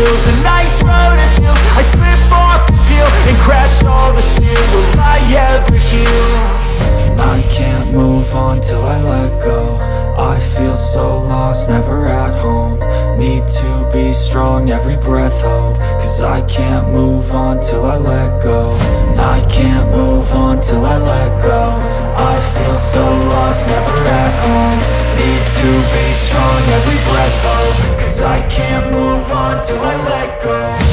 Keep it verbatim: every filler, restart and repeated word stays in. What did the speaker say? A nice road it feels. I slip off the field and crash all the steel. Will I ever heal? I can't move on till I let go. I feel so lost, never at home. Need to be strong, every breath hold. Cause I can't move on till I let go. I can't move on till I let go. I feel so lost, never at home. Need to be strong, every breath hold. Cause I can't move on till I let go.